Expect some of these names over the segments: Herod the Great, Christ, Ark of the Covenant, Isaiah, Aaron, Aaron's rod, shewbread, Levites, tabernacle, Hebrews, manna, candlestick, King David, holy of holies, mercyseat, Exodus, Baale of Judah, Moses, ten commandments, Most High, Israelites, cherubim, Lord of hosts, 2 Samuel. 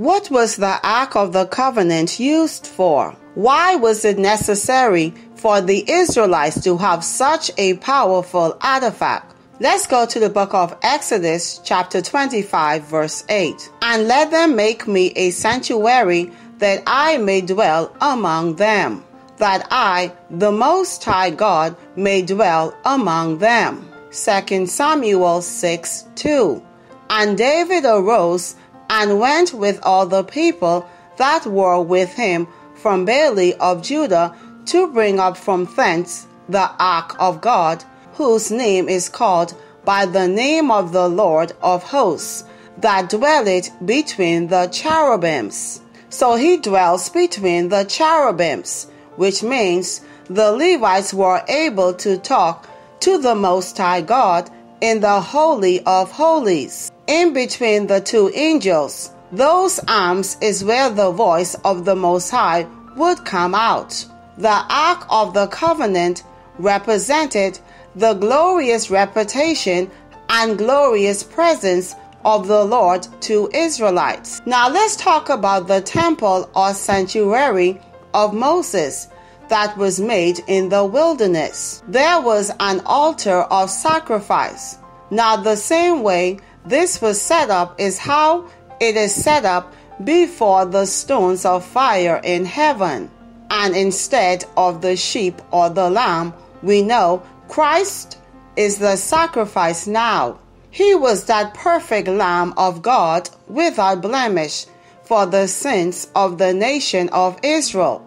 What was the Ark of the Covenant used for? Why was it necessary for the Israelites to have such a powerful artifact? Let's go to the book of Exodus chapter 25 verse 8. And let them make me a sanctuary that I may dwell among them, that I, the Most High God, may dwell among them. 2 Samuel 6, 2. And David arose and went with all the people that were with him from Baale of Judah to bring up from thence the ark of God, whose name is called by the name of the Lord of hosts, that dwelleth between the cherubims. So he dwells between the cherubims, which means the Levites were able to talk to the Most High God in the Holy of Holies. In between the two angels, those arms is where the voice of the Most High would come out. The Ark of the Covenant represented the glorious reputation and glorious presence of the Lord to Israelites. Now let's talk about the temple or sanctuary of Moses that was made in the wilderness. There was an altar of sacrifice. Now the same way this was set up is how it is set up before the stones of fire in heaven. And instead of the sheep or the lamb, we know Christ is the sacrifice now. He was that perfect Lamb of God without blemish for the sins of the nation of Israel.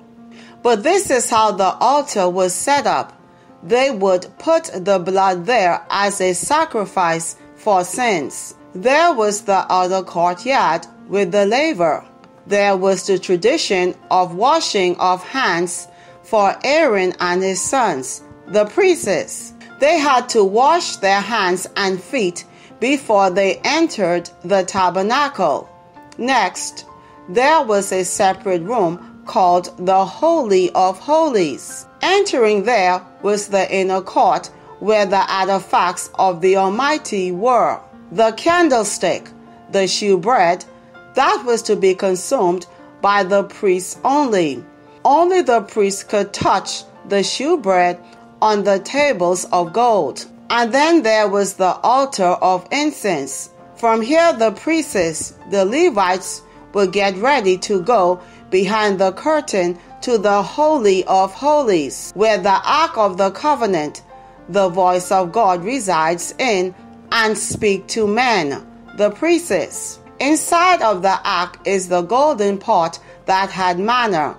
But this is how the altar was set up. They would put the blood there as a sacrifice for sins. There was the outer courtyard with the laver. There was the tradition of washing of hands for Aaron and his sons, the priests. They had to wash their hands and feet before they entered the tabernacle. Next, there was a separate room called the Holy of Holies. Entering there was the inner court where the artifacts of the Almighty were. The candlestick, the shewbread, that was to be consumed by the priests only. Only the priests could touch the shewbread on the tables of gold. And then there was the altar of incense. From here the priests, the Levites, would get ready to go behind the curtain to the Holy of Holies, where the Ark of the Covenant, the voice of God, resides in and speak to men, the priests. Inside of the Ark is the golden pot that had manna,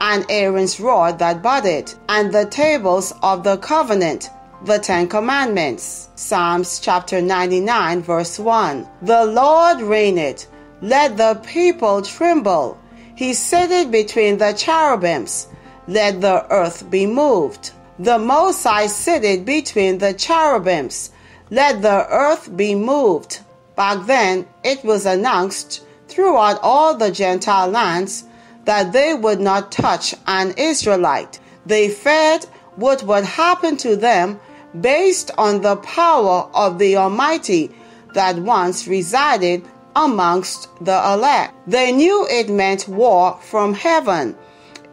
and Aaron's rod that budded, and the tables of the covenant, the 10 commandments. Psalms chapter 99 verse 1. The Lord reigneth, let the people tremble. He sitteth between the cherubims, let the earth be moved. The Most High sitteth between the cherubims, let the earth be moved. Back then, it was announced throughout all the Gentile lands that they would not touch an Israelite. They feared what would happen to them based on the power of the Almighty that once resided amongst the elect. They knew it meant war from heaven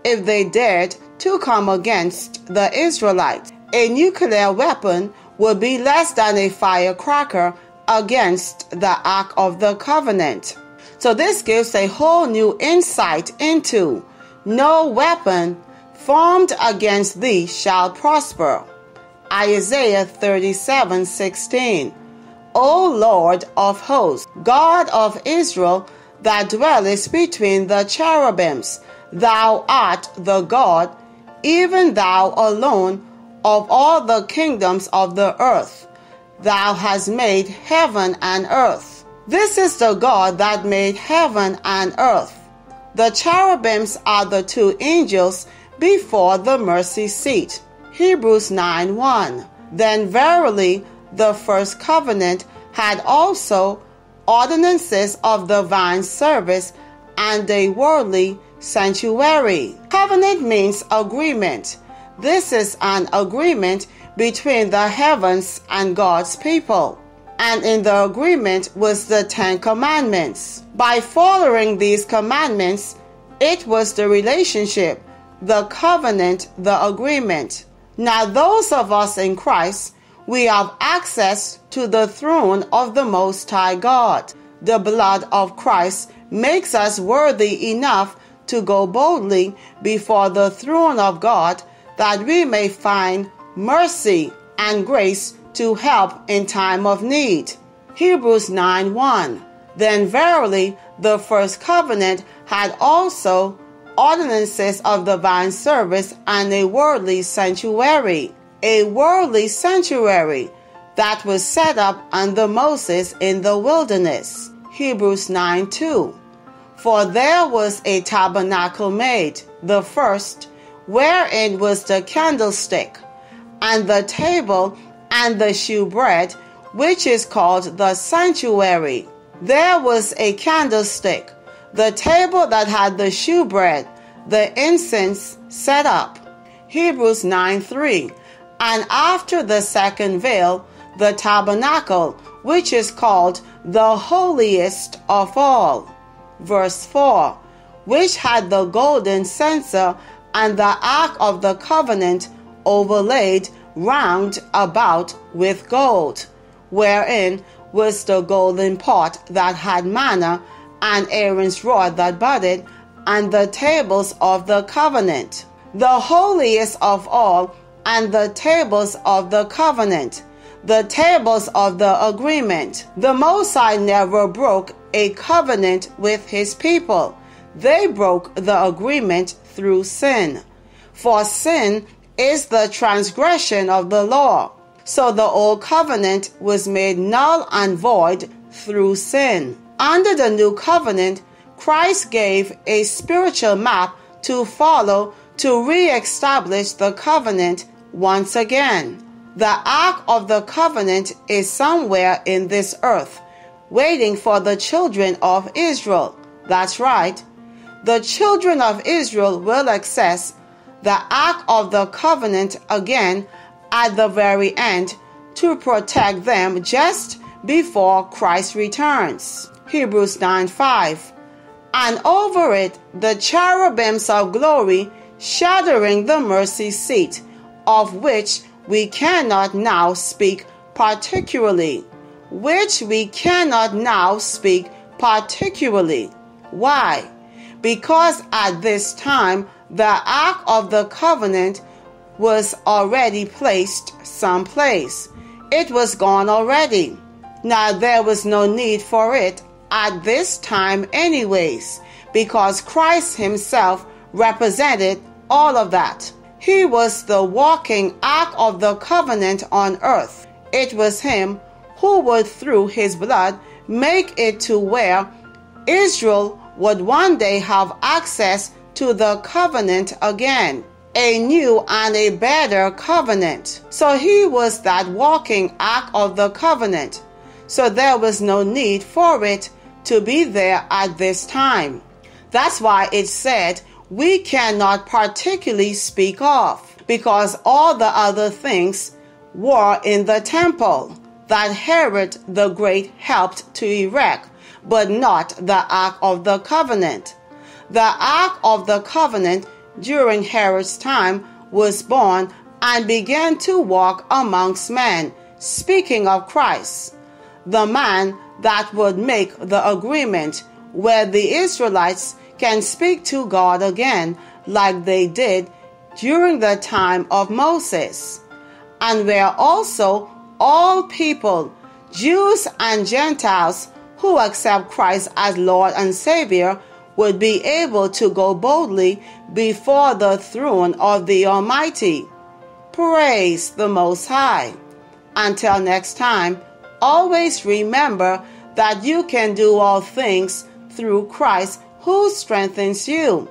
if they dared to come against the Israelites. A nuclear weapon would be less than a firecracker against the Ark of the Covenant. So this gives a whole new insight into no weapon formed against thee shall prosper. Isaiah 37:16. O Lord of hosts, God of Israel, that dwellest between the cherubims, thou art the God, even thou alone, of all the kingdoms of the earth. Thou hast made heaven and earth. This is the God that made heaven and earth. The cherubims are the two angels before the mercy seat. Hebrews 9:1. Then verily, the first covenant had also ordinances of divine service and a worldly sanctuary. Covenant means agreement. This is an agreement between the heavens and God's people. and in the agreement was the 10 Commandments. By following these commandments, it was the relationship, the covenant, the agreement. Now those of us in Christ, we have access to the throne of the Most High God. The blood of Christ makes us worthy enough to go boldly before the throne of God, that we may find mercy and grace to help in time of need. Hebrews 9:1. Then verily the first covenant had also ordinances of divine service and a worldly sanctuary. A worldly sanctuary that was set up under Moses in the wilderness. Hebrews 9:2. For there was a tabernacle made, the first, wherein was the candlestick, and the table, and the shewbread, which is called the sanctuary. There was a candlestick, the table that had the shewbread, the incense set up. Hebrews 9:3. And after the second veil, the tabernacle, which is called the holiest of all. Verse 4. Which had the golden censer and the Ark of the Covenant overlaid round about with gold, wherein was the golden pot that had manna, and Aaron's rod that budded, and the tables of the covenant. The holiest of all, and the tables of the covenant, the tables of the agreement. The Most High never broke a covenant with his people. They broke the agreement through sin. For sin is the transgression of the law. So the old covenant was made null and void through sin. Under the new covenant, Christ gave a spiritual map to follow to re-establish the covenant once again. The Ark of the Covenant is somewhere in this earth, waiting for the children of Israel. That's right. The children of Israel will access the Ark of the Covenant again at the very end to protect them just before Christ returns. Hebrews 9:5. And over it the cherubims of glory, shadowing the mercy seat, of which we cannot now speak particularly. Why? Because at this time the Ark of the Covenant was already placed someplace. It was gone already. Now there was no need for it at this time anyways, because Christ himself represented all of that. He was the walking Ark of the Covenant on earth. It was him who would, through his blood, make it to where Israel would one day have access to the covenant again, a new and a better covenant. So he was that walking Ark of the Covenant. So there was no need for it to be there at this time. That's why it said, we cannot particularly speak of, because all the other things were in the temple that Herod the Great helped to erect, but not the Ark of the Covenant. The Ark of the Covenant during Herod's time was born and began to walk amongst men, speaking of Christ, the man that would make the agreement where the Israelites can speak to God again like they did during the time of Moses, and where also all people, Jews and Gentiles, who accept Christ as Lord and Savior would be able to go boldly before the throne of the Almighty. Praise the Most High. Until next time, always remember that you can do all things through Christ who strengthens you.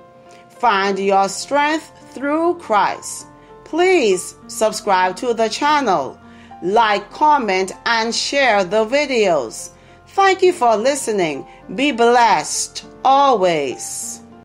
Find your strength through Christ. Please subscribe to the channel, like, comment, and share the videos. Thank you for listening. Be blessed always.